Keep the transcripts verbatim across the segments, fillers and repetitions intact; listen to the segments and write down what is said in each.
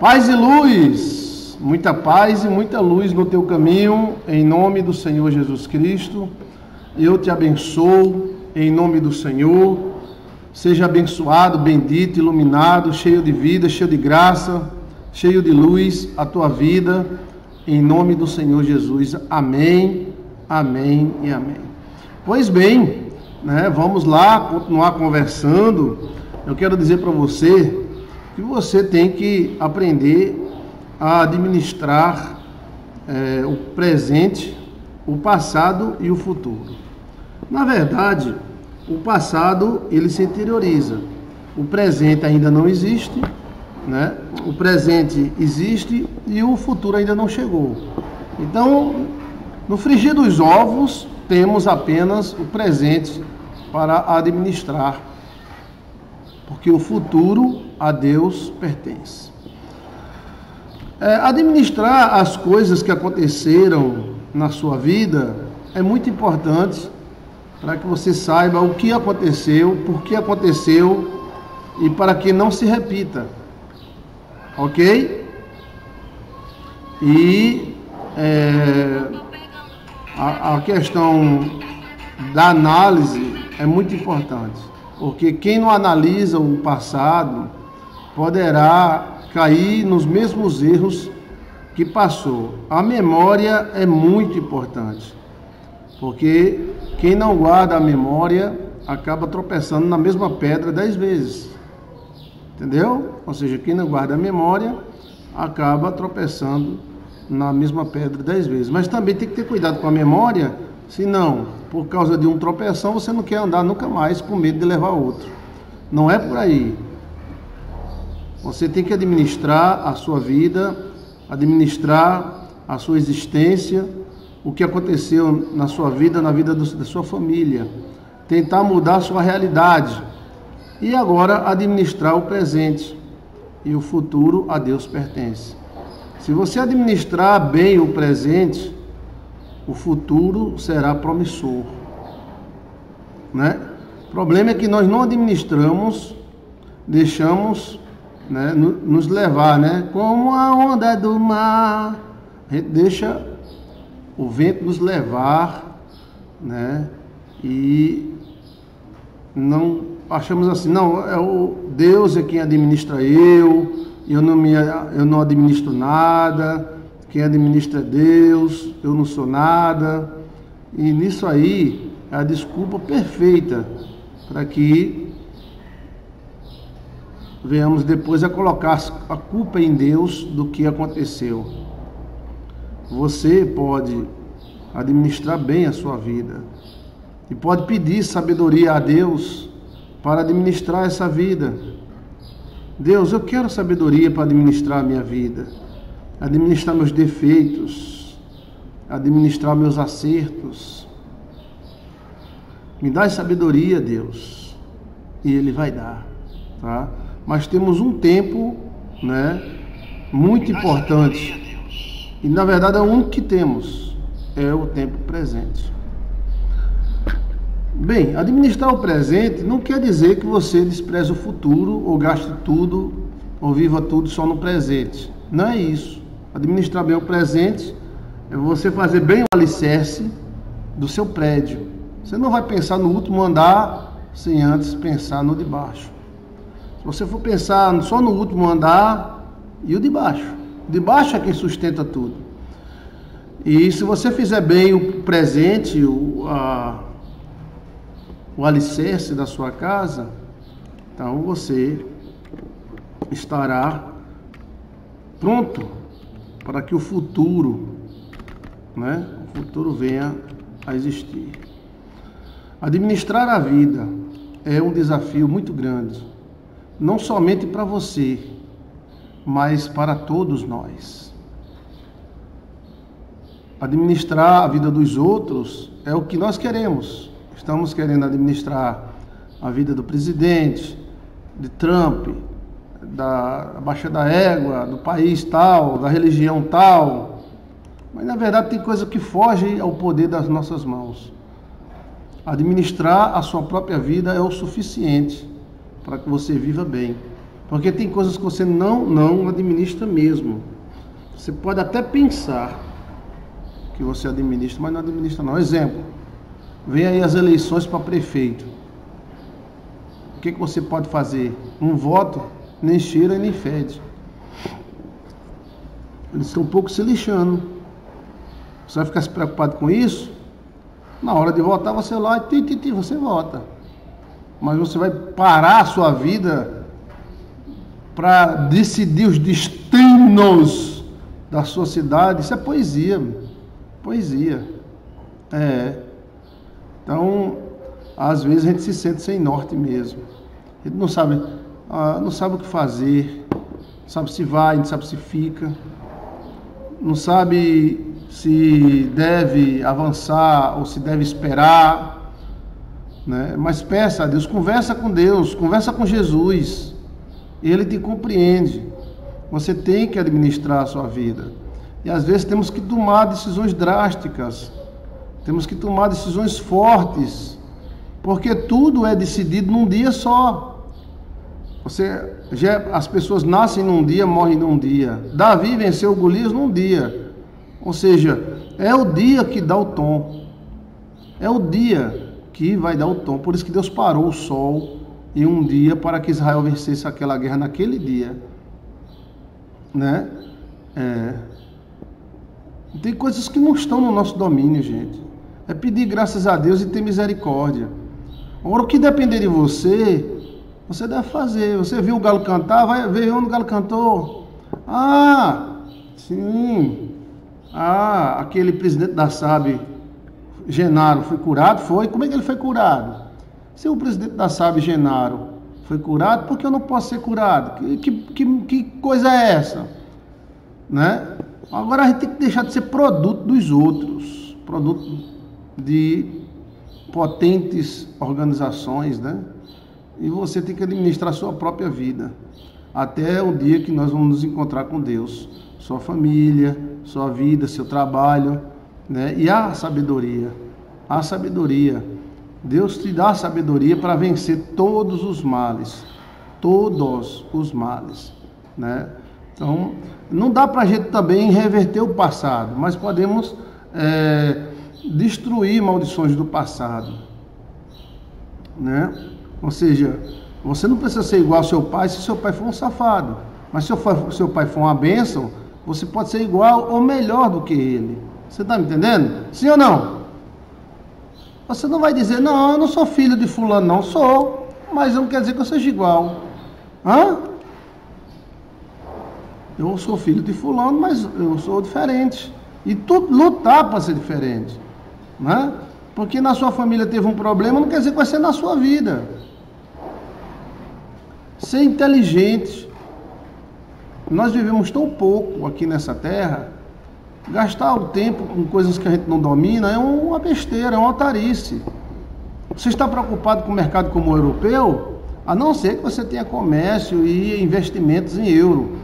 Paz e luz, muita paz e muita luz no teu caminho, em nome do Senhor Jesus Cristo. Eu te abençoo, em nome do Senhor. Seja abençoado, bendito, iluminado, cheio de vida, cheio de graça, cheio de luz a tua vida, em nome do Senhor Jesus. Amém, amém e amém. Pois bem, né, vamos lá continuar conversando. Eu quero dizer para você que você tem que aprender a administrar é, o presente, o passado e o futuro. Na verdade, o passado ele se interioriza. O presente ainda não existe, né? O presente existe e o futuro ainda não chegou. Então, no frigir dos ovos, temos apenas o presente para administrar, porque o futuro a Deus pertence. É, administrar as coisas que aconteceram na sua vida é muito importante para que você saiba o que aconteceu, por que aconteceu e para que não se repita, ok? E é, a, a questão da análise é muito importante, porque quem não analisa o passado poderá cair nos mesmos erros que passou. A memória é muito importante, porque quem não guarda a memória acaba tropeçando na mesma pedra dez vezes, entendeu? Ou seja, quem não guarda a memória acaba tropeçando na mesma pedra dez vezes. Mas também tem que ter cuidado com a memória, senão, por causa de um tropeção, você não quer andar nunca mais com medo de levar outro. Não é por aí. Você tem que administrar a sua vida, administrar a sua existência, o que aconteceu na sua vida, na vida do, da sua família, tentar mudar a sua realidade e agora administrar o presente, e o futuro a Deus pertence. Se você administrar bem o presente, o futuro será promissor, né? O problema é que nós não administramos, deixamos, né, nos levar, né? Como a onda do mar, a gente deixa o vento nos levar, né? E não achamos assim, não, é o Deus é quem administra eu, eu não me, eu não administro nada, quem administra é Deus, eu não sou nada. E nisso aí é a desculpa perfeita para que venhamos depois a colocar a culpa em Deus do que aconteceu. Você pode administrar bem a sua vida e pode pedir sabedoria a Deus para administrar essa vida. Deus, eu quero sabedoria para administrar a minha vida, administrar meus defeitos, administrar meus acertos. Me dá sabedoria, Deus, e Ele vai dar, tá? Mas temos um tempo, né, muito importante, e na verdade é o único que temos, é o tempo presente. Bem, administrar o presente não quer dizer que você despreze o futuro, ou gaste tudo, ou viva tudo só no presente. Não é isso. Administrar bem o presente é você fazer bem o alicerce do seu prédio. Você não vai pensar no último andar sem antes pensar no de baixo. Se você for pensar só no último andar e o de baixo, o de baixo é quem sustenta tudo. E se você fizer bem o presente, o, a, o alicerce da sua casa, então você estará pronto para que o futuro, né, o futuro venha a existir. Administrar a vida é um desafio muito grande, não somente para você, mas para todos nós. Administrar a vida dos outros é o que nós queremos. Estamos querendo administrar a vida do presidente, de Trump, da Baixa da Égua, do país tal, da religião tal. Mas, na verdade, tem coisa que foge ao poder das nossas mãos. Administrar a sua própria vida é o suficiente para que você viva bem, Porque tem coisas que você não, não administra mesmo. Você pode até pensar que você administra, mas não administra não. Exemplo, vem aí as eleições para prefeito. O que, que você pode fazer? Um voto nem cheira e nem fede. Eles estão um pouco se lixando. Você vai ficar se preocupado com isso? Na hora de votar, você lá e ti, ti, ti, você vota. Mas você vai parar a sua vida para decidir os destinos da sua cidade. Isso é poesia. Poesia. É. Então, às vezes a gente se sente sem norte mesmo. A gente não sabe, não sabe o que fazer. Não sabe se vai, não sabe se fica. Não sabe se deve avançar ou se deve esperar, né? Mas peça a Deus, conversa com Deus, conversa com Jesus, Ele te compreende. Você tem que administrar a sua vida. E às vezes temos que tomar decisões drásticas, temos que tomar decisões fortes, porque tudo é decidido num dia só. Você, já, as pessoas nascem num dia, morrem num dia. Davi venceu Golias num dia. Ou seja, é o dia que dá o tom, é o dia que vai dar o tom. Por isso que Deus parou o sol em um dia para que Israel vencesse aquela guerra naquele dia, né? É. Tem coisas que não estão no nosso domínio, gente. É pedir graças a Deus e ter misericórdia. Agora, o que depender de você, você deve fazer. Você viu o galo cantar, vai ver onde o galo cantou. Ah, sim... Ah, aquele presidente da S A B, Genaro, foi curado? Foi. Como é que ele foi curado? Se o presidente da S A B, Genaro, foi curado, por que eu não posso ser curado? Que, que, que coisa é essa? Né? Agora a gente tem que deixar de ser produto dos outros, produto de potentes organizações, né? E você tem que administrar a sua própria vida, até o dia que nós vamos nos encontrar com Deus, sua família, sua vida, seu trabalho, né? E a sabedoria, a sabedoria, Deus te dá a sabedoria para vencer todos os males, todos os males, né? Então, não dá para a gente também reverter o passado, mas podemos é, destruir maldições do passado, né? Ou seja, você não precisa ser igual ao seu pai se seu pai for um safado, mas se seu pai for uma bênção, você pode ser igual ou melhor do que ele. Você está me entendendo? Sim ou não? Você não vai dizer, não, eu não sou filho de fulano, não sou, mas não quer dizer que eu seja igual. Hã? Eu sou filho de fulano, mas eu sou diferente. E tu lutar para ser diferente, né? Porque na sua família teve um problema, não quer dizer que vai ser na sua vida. Ser inteligente. Nós vivemos tão pouco aqui nessa terra, gastar o tempo com coisas que a gente não domina é uma besteira, é uma otarice. Você está preocupado com o mercado como o europeu, a não ser que você tenha comércio e investimentos em euro.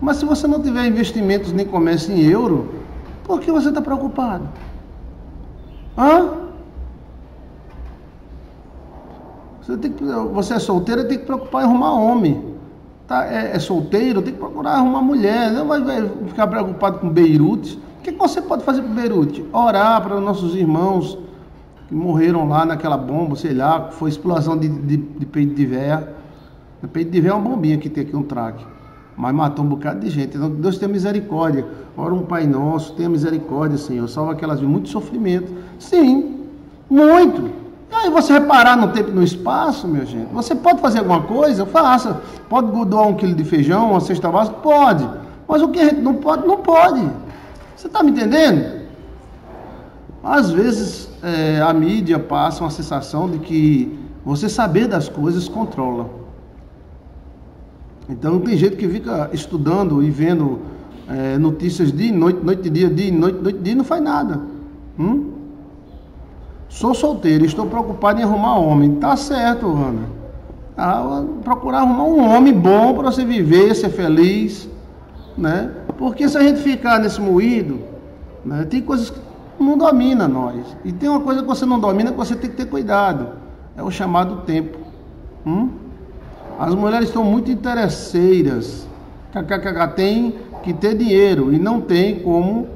Mas se você não tiver investimentos nem comércio em euro, por que você está preocupado? Hã? Você tem que, você é solteiro e tem que preocupar em arrumar homem. Tá, é, é solteiro, tem que procurar arrumar mulher, não vai, vai ficar preocupado com Beirute. O que, que você pode fazer para Beirute? Orar para os nossos irmãos que morreram lá naquela bomba, sei lá, foi explosão de, de, de peito de véia. O peito de véia é uma bombinha que tem aqui, um traque, mas matou um bocado de gente. Então, Deus tenha misericórdia. Ora um Pai Nosso, tenha misericórdia, Senhor, salva aquelas de muito sofrimento. Sim, muito. Aí você reparar no tempo e no espaço, meu gente, você pode fazer alguma coisa? Faça. Pode doar um quilo de feijão, uma cesta básica? Pode. Mas o que a gente não pode, não pode. Você está me entendendo? Às vezes é, a mídia passa uma sensação de que você saber das coisas controla. Então tem gente que fica estudando e vendo é, notícias de noite, noite, dia, dia, noite, noite, dia, não faz nada. Hum? Sou solteiro, estou preocupado em arrumar homem. Tá certo, Ana. Ah, procurar arrumar um homem bom para você viver, ser feliz, né? Porque se a gente ficar nesse moído, né, tem coisas que não domina nós. E tem uma coisa que você não domina que você tem que ter cuidado. É o chamado tempo. Hum? As mulheres estão muito interesseiras. Tem que ter dinheiro e não tem como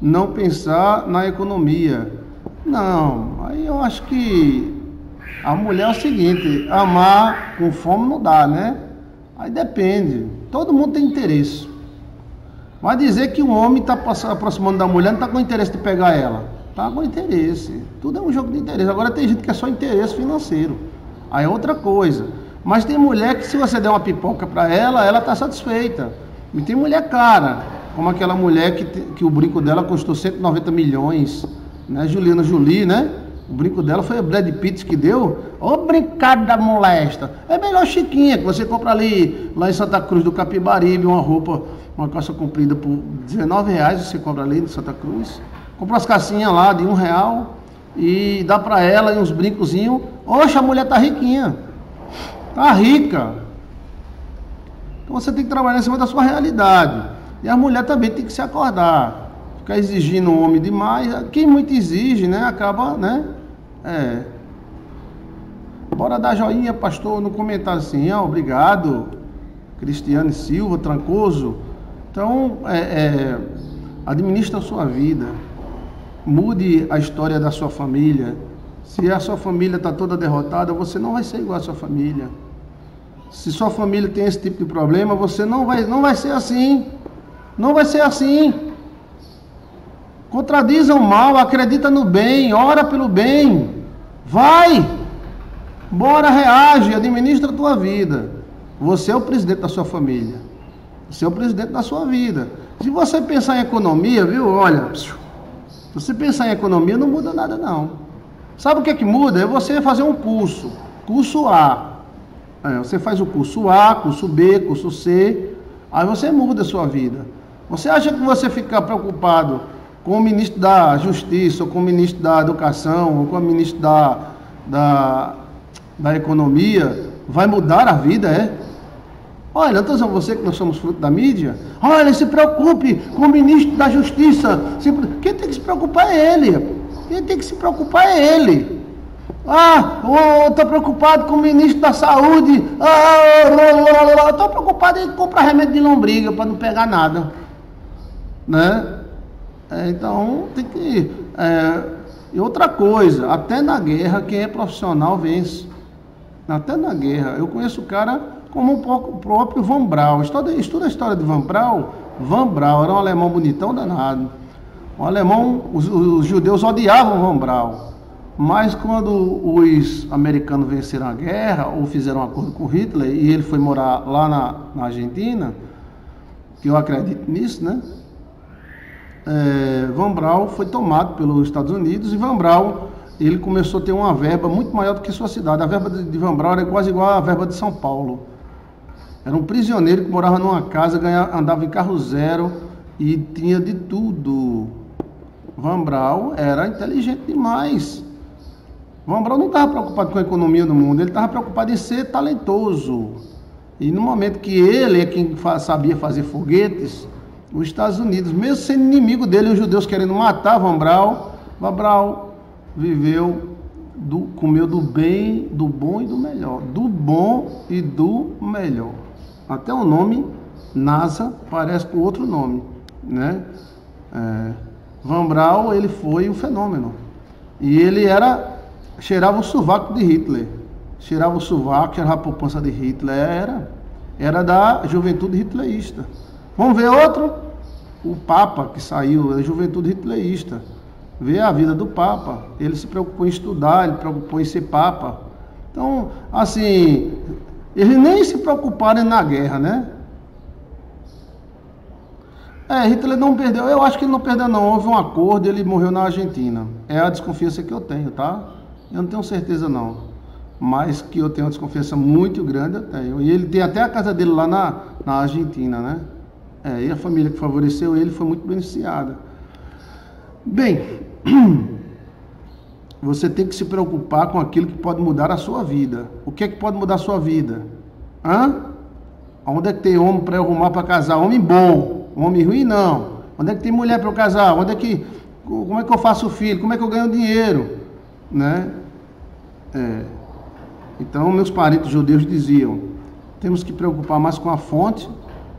não pensar na economia. Não, aí eu acho que a mulher é o seguinte, amar com fome não dá, né? Aí depende, todo mundo tem interesse. Vai dizer que um homem está aproximando da mulher, não está com interesse de pegar ela. Está com interesse, tudo é um jogo de interesse. Agora tem gente que é só interesse financeiro, aí é outra coisa. Mas tem mulher que se você der uma pipoca para ela, ela está satisfeita. E tem mulher cara, como aquela mulher que, que o brinco dela custou cento e noventa milhões, né? Juliana Juli, né? O brinco dela foi o Brad Pitt que deu. Ô brincado da molesta. É melhor Chiquinha, que você compra ali, lá em Santa Cruz do Capibaribe, uma roupa, uma calça comprida por dezenove reais, você compra ali em Santa Cruz. Compra umas calcinhas lá de um real e dá para ela e uns brincozinhos. Oxe, a mulher tá riquinha. Tá rica. Então você tem que trabalhar em cima da sua realidade. E a mulher também tem que se acordar. Ficar exigindo o homem demais. Quem muito exige, né? Acaba, né? É. Bora dar joinha, pastor, no comentário assim. Ó, obrigado. Cristiane Silva, Trancoso. Então, é, é, administra a sua vida. Mude a história da sua família. Se a sua família está toda derrotada, você não vai ser igual à sua família. Se sua família tem esse tipo de problema, você não vai, não vai ser assim. Não vai ser assim. Contradiz o mal, acredita no bem, ora pelo bem. Vai! Bora, reage, administra a tua vida. Você é o presidente da sua família. Você é o presidente da sua vida. Se você pensar em economia, viu, olha, se você pensar em economia, não muda nada não. Sabe o que é que muda? É você fazer um curso, curso A. É, você faz o curso A, curso B, curso C, aí você muda a sua vida. Você acha que você ficar preocupado com o ministro da Justiça, ou com o ministro da Educação, ou com o ministro da, da, da Economia, vai mudar a vida, é? Olha, então são você que nós somos fruto da mídia? Olha, se preocupe com o ministro da Justiça. Se, quem tem que se preocupar é ele. Quem tem que se preocupar é ele. Ah, eu estou preocupado com o ministro da Saúde. Ah, estou preocupado em comprar remédio de lombriga para não pegar nada, né? Então tem que. É, e outra coisa, até na guerra quem é profissional vence. Até na guerra. Eu conheço o cara como um pouco o próprio Von Braun. Estuda, estuda a história de Von Braun. Von Braun era um alemão bonitão danado. O alemão, os, os judeus odiavam Von Braun, mas quando os americanos venceram a guerra ou fizeram um acordo com Hitler e ele foi morar lá na, na Argentina, que eu acredito nisso, né? É, Von Braun foi tomado pelos Estados Unidos e Von Braun ele começou a ter uma verba muito maior do que sua cidade. A verba de Von Braun era quase igual à verba de São Paulo. Era um prisioneiro que morava numa casa, ganhava, andava em carro zero e tinha de tudo. Von Braun era inteligente demais. Von Braun não estava preocupado com a economia do mundo, ele estava preocupado em ser talentoso. E no momento que ele é quem sabia fazer foguetes, os Estados Unidos, mesmo sendo inimigo dele, os judeus querendo matar Von Braun, Von Braun viveu, do, comeu do bem, do bom e do melhor. Do bom e do melhor. Até o nome NASA parece com outro nome, né? É... Von Braun, ele foi um fenômeno. E ele era, cheirava o sovaco de Hitler. Cheirava o sovaco, cheirava a poupança de Hitler. Era, era da juventude hitlerista. Vamos ver outro? O Papa que saiu, a juventude hitlerista. Vê a vida do Papa. Ele se preocupou em estudar, ele se preocupou em ser Papa. Então, assim, eles nem se preocuparam na guerra, né? É, Hitler não perdeu, eu acho que ele não perdeu não, houve um acordo e ele morreu na Argentina. É a desconfiança que eu tenho, tá? Eu não tenho certeza não, mas que eu tenho uma desconfiança muito grande, eu tenho. E ele tem até a casa dele lá na, na Argentina, né? É, e a família que favoreceu ele foi muito beneficiada. Bem, você tem que se preocupar com aquilo que pode mudar a sua vida. O que é que pode mudar a sua vida? Hã? Onde é que tem homem para eu arrumar para casar? Homem bom. Homem ruim não. Onde é que tem mulher para eu casar? Onde é que, como é que eu faço filho? Como é que eu ganho dinheiro? Né? É. Então meus parentes judeus diziam, temos que preocupar mais com a fonte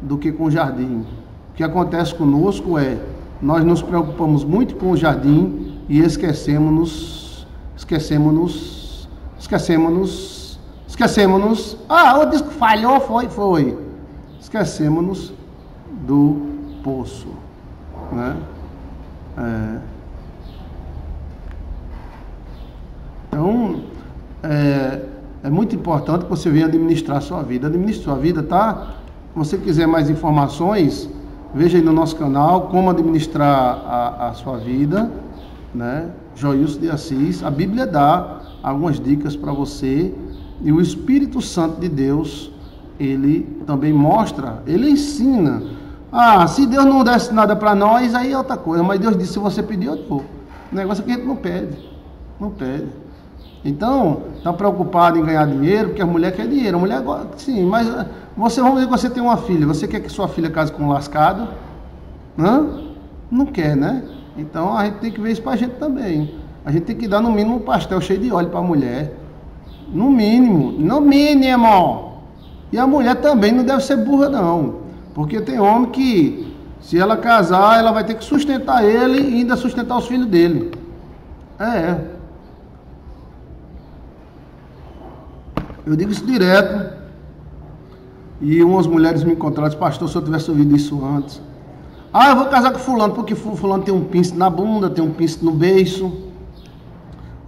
do que com o jardim. O que acontece conosco é, nós nos preocupamos muito com o jardim e esquecemos-nos, esquecemos-nos, esquecemos-nos, esquecemos-nos, ah, o disco falhou, foi, foi, esquecemos-nos do poço, né? É. Então, é, é muito importante que você venha administrar sua vida. Administre sua vida, tá? Se você quiser mais informações, veja aí no nosso canal como administrar a, a sua vida, né? Joilson de Assis, a Bíblia dá algumas dicas para você e o Espírito Santo de Deus, ele também mostra, ele ensina. Ah, se Deus não desse nada para nós, aí é outra coisa. Mas Deus disse, se você pedir, eu dou. O negócio é que a gente não pede. Não pede. Então, está preocupado em ganhar dinheiro, porque a mulher quer dinheiro. A mulher gosta, sim, mas você, vamos dizer que você tem uma filha. Você quer que sua filha case com um lascado? Não? Não quer, né? Então, a gente tem que ver isso para a gente também. A gente tem que dar, no mínimo, um pastel cheio de óleo para a mulher. No mínimo. No mínimo. E a mulher também não deve ser burra, não. Porque tem homem que, se ela casar, ela vai ter que sustentar ele e ainda sustentar os filhos dele. É. Eu digo isso direto. E umas mulheres me encontraram e disseram, pastor, se eu tivesse ouvido isso antes. Ah, eu vou casar com fulano, porque fulano tem um pince na bunda, tem um pince no beiço.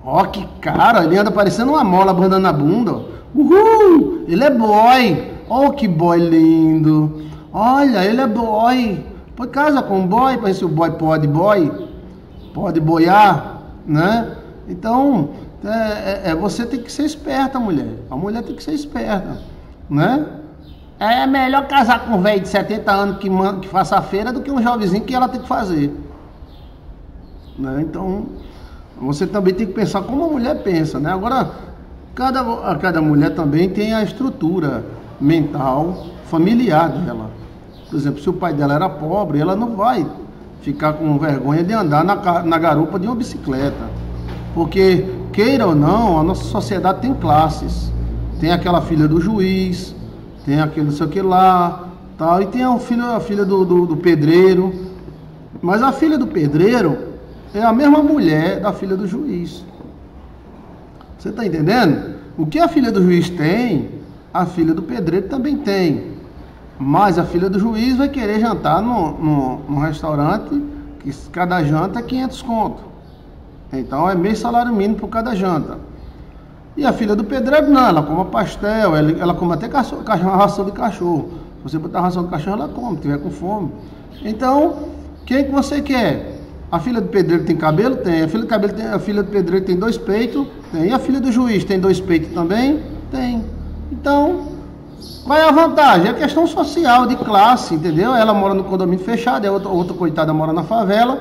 Ó, oh, que cara, ele anda parecendo uma mola bandando na bunda. Uhul, ele é boy. Ó, oh, que boy lindo. Olha, ele é boy. Por casa com um boy, para ver se o boy pode boy, pode boiar, né? Então, é, é, você tem que ser esperta, mulher. A mulher tem que ser esperta, né? É melhor casar com um velho de setenta anos que, man, que faça a feira do que um jovenzinho que ela tem que fazer, né? Então, você também tem que pensar como a mulher pensa, né? Agora, cada, cada mulher também tem a estrutura mental familiar dela. Por exemplo, se o pai dela era pobre, ela não vai ficar com vergonha de andar na, na garupa de uma bicicleta. Porque, queira ou não, a nossa sociedade tem classes. Tem aquela filha do juiz, tem aquele não sei o que lá, tal, e tem a filha, a filha do, do, do pedreiro. Mas a filha do pedreiro é a mesma mulher da filha do juiz. Você está entendendo? O que a filha do juiz tem, a filha do pedreiro também tem. Mas a filha do juiz vai querer jantar num, num, num restaurante que cada janta é quinhentos conto. Então é meio salário mínimo por cada janta. E a filha do pedreiro não, ela come pastel, ela, ela come até cachorro, ração de cachorro. Se você botar ração de cachorro, ela come, se tiver com fome. Então, quem que você quer? A filha do pedreiro tem cabelo? Tem. A filha do, cabelo tem, a filha do pedreiro tem dois peitos? Tem. E a filha do juiz tem dois peitos também? Tem. Então... vai a vantagem, é questão social, de classe, entendeu? Ela mora no condomínio fechado, a outra, outra coitada mora na favela.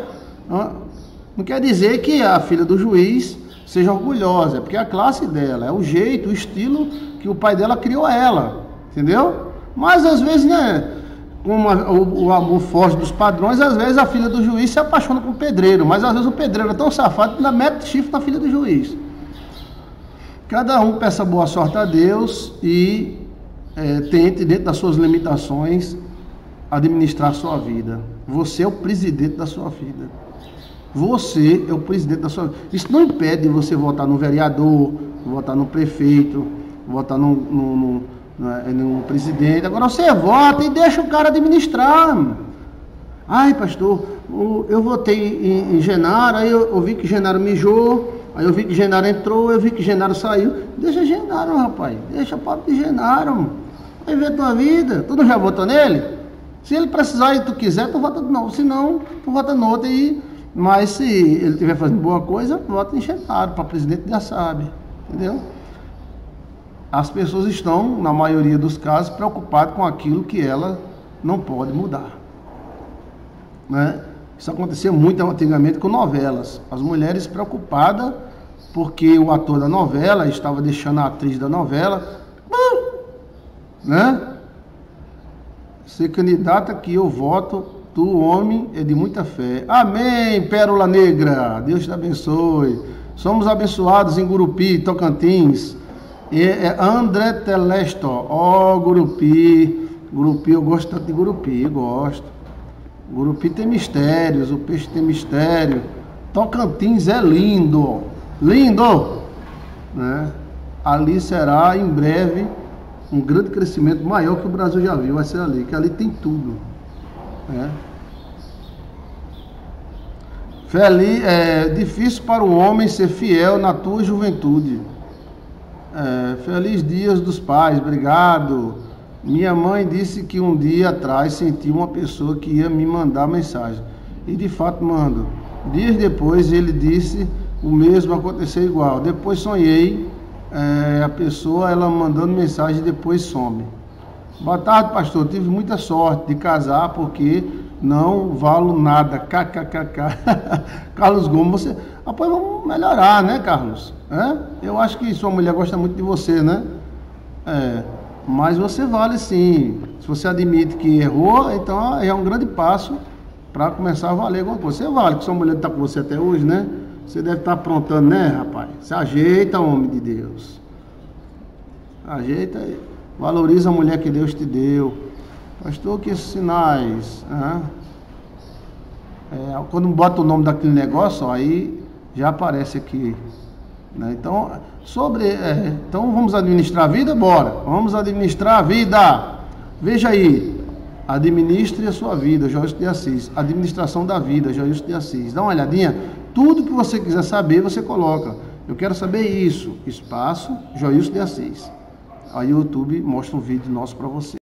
Não quer dizer que a filha do juiz seja orgulhosa, é porque é a classe dela, é o jeito, o estilo que o pai dela criou a ela, entendeu? Mas às vezes, né, como o, o amor forte dos padrões, às vezes a filha do juiz se apaixona com o pedreiro, mas às vezes o pedreiro é tão safado que ainda mete chifre na filha do juiz. Cada um peça boa sorte a Deus e... É, tente, dentro das suas limitações, administrar a sua vida. Você é o presidente da sua vida. Você é o presidente da sua vida. Isso não impede de você votar no vereador, votar no prefeito, votar no, no, no, no, no presidente. Agora você vota e deixa o cara administrar. Ai, pastor, eu votei em, em Genaro, aí eu, eu vi que Genaro mijou, aí eu vi que Genaro entrou, eu vi que Genaro saiu. Deixa Genaro, rapaz. Deixa o papo de Genaro. Vai ver tua vida. Tu não já votou nele? Se ele precisar e tu quiser, tu vota de novo. Se não, tu vota no outro aí. Mas se ele estiver fazendo boa coisa, vota em Genaro, para presidente da S A B. Entendeu? As pessoas estão, na maioria dos casos, preocupadas com aquilo que ela não pode mudar, né? Isso acontecia muito antigamente com novelas. As mulheres preocupadas porque o ator da novela estava deixando a atriz da novela, né? Ser candidata que eu voto, tu homem é de muita fé. Amém, Pérola Negra. Deus te abençoe. Somos abençoados em Gurupi, Tocantins. E André Telesto, ó, Gurupi. Gurupi, eu gosto tanto de Gurupi, eu gosto. Gurupi tem mistérios, o peixe tem mistério. Tocantins é lindo, lindo, né? Ali será em breve um grande crescimento, maior que o Brasil já viu, vai ser ali, que ali tem tudo, né? Feliz, é difícil para o homem ser fiel na tua juventude. É, feliz dias dos pais, obrigado. Minha mãe disse que um dia atrás senti uma pessoa que ia me mandar mensagem. E de fato mandou. Dias depois ele disse o mesmo, aconteceu igual. Depois sonhei é, a pessoa, ela mandando mensagem e depois some. Boa tarde, pastor. Tive muita sorte de casar porque não valo nada. Kkkk. Carlos Gomes, você... Rapaz, vamos melhorar, né, Carlos? É? Eu acho que sua mulher gosta muito de você, né? É. Mas você vale sim. Se você admite que errou, então é um grande passo para começar a valer alguma coisa. Você vale, que sua mulher está com você até hoje, né? Você deve estar aprontando, né, rapaz? Se ajeita, homem de Deus. Ajeita aí. Valoriza a mulher que Deus te deu. Pastor, que esses sinais... Ah, é, quando bota o nome daquele negócio, ó, aí já aparece aqui. Né? Então, sobre, é, então, vamos administrar a vida? Bora! Vamos administrar a vida! Veja aí. Administre a sua vida, Joilson de Assis. Administração da vida, Joilson de Assis. Dá uma olhadinha. Tudo que você quiser saber, você coloca. Eu quero saber isso. Espaço, Joilson de Assis. Aí o YouTube mostra um vídeo nosso para você.